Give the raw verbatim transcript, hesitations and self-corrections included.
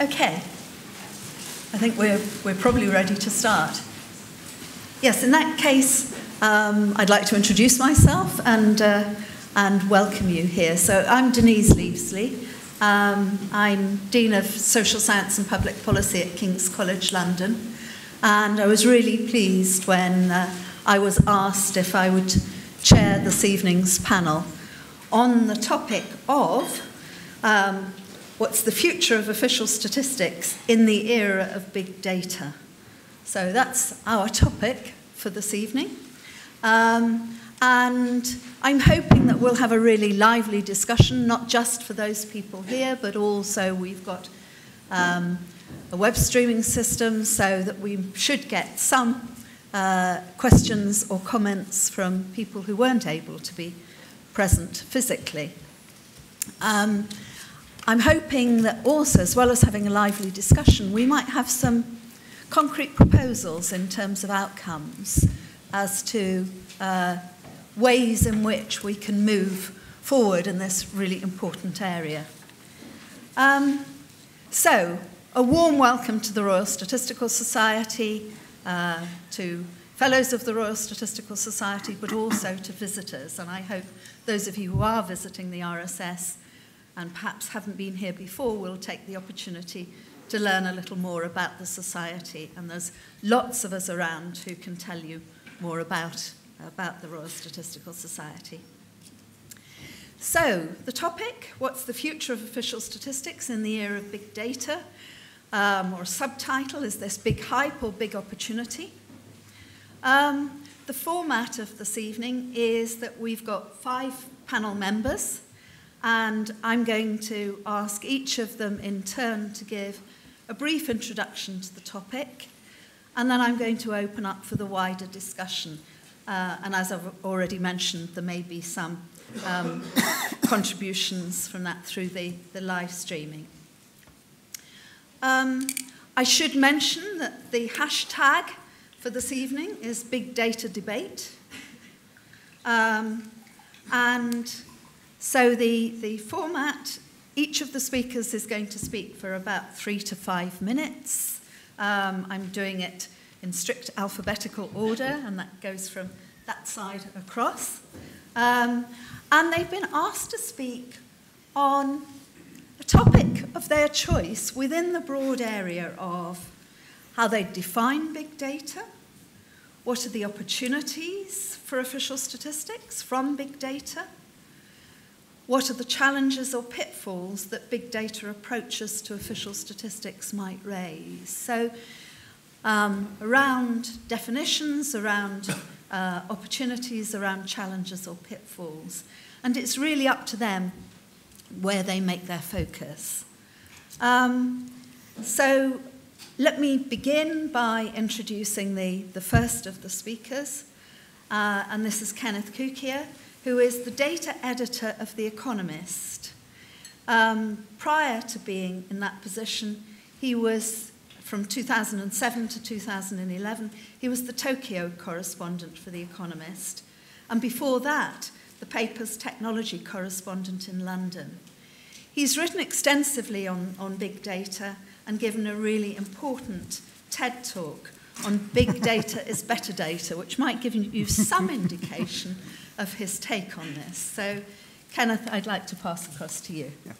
Okay, I think we're, we're probably ready to start. Yes, in that case, um, I'd like to introduce myself and, uh, and welcome you here. So I'm Denise Lievesley. Um, I'm Dean of Social Science and Public Policy at King's College London. And I was really pleased when uh, I was asked if I would chair this evening's panel on the topic of um, what's the future of official statistics in the era of big data. So that's our topic for this evening. Um, and I'm hoping that we'll have a really lively discussion, not just for those people here, but also we've got um, a web streaming system, so that we should get some uh, questions or comments from people who weren't able to be present physically. Um, I'm hoping that also, as well as having a lively discussion, we might have some concrete proposals in terms of outcomes as to uh, ways in which we can move forward in this really important area. Um, so, a warm welcome to the Royal Statistical Society, uh, to fellows of the Royal Statistical Society, but also to visitors. And I hope those of you who are visiting the R S S and perhaps haven't been here before will take the opportunity to learn a little more about the Society. And there's lots of us around who can tell you more about, about the Royal Statistical Society. So, the topic, what's the future of official statistics in the era of big data? Um, or a subtitle, is this big hype or big opportunity? Um, the format of this evening is that we've got five panel members, and I'm going to ask each of them in turn to give a brief introduction to the topic, and then I'm going to open up for the wider discussion. Uh, and as I've already mentioned, there may be some um, contributions from that through the, the live streaming. Um, I should mention that the hashtag for this evening is Big Data Debate. Um, and... So the, the format, each of the speakers is going to speak for about three to five minutes. Um, I'm doing it in strict alphabetical order, and that goes from that side across. Um, and they've been asked to speak on a topic of their choice within the broad area of how they define big data, what are the opportunities for official statistics from big data, what are the challenges or pitfalls that big data approaches to official statistics might raise? So um, around definitions, around uh, opportunities, around challenges or pitfalls. And it's really up to them where they make their focus. Um, so let me begin by introducing the, the first of the speakers. Uh, and this is Kenneth Kukier, who is the data editor of The Economist. Um, prior to being in that position, he was, from two thousand seven to two thousand eleven, he was the Tokyo correspondent for The Economist. And before that, the paper's technology correspondent in London. He's written extensively on, on big data and given a really important TED talk on big data is better data, which might give you some indication of his take on this. So, Kenneth, I'd like to pass across to you. Yeah.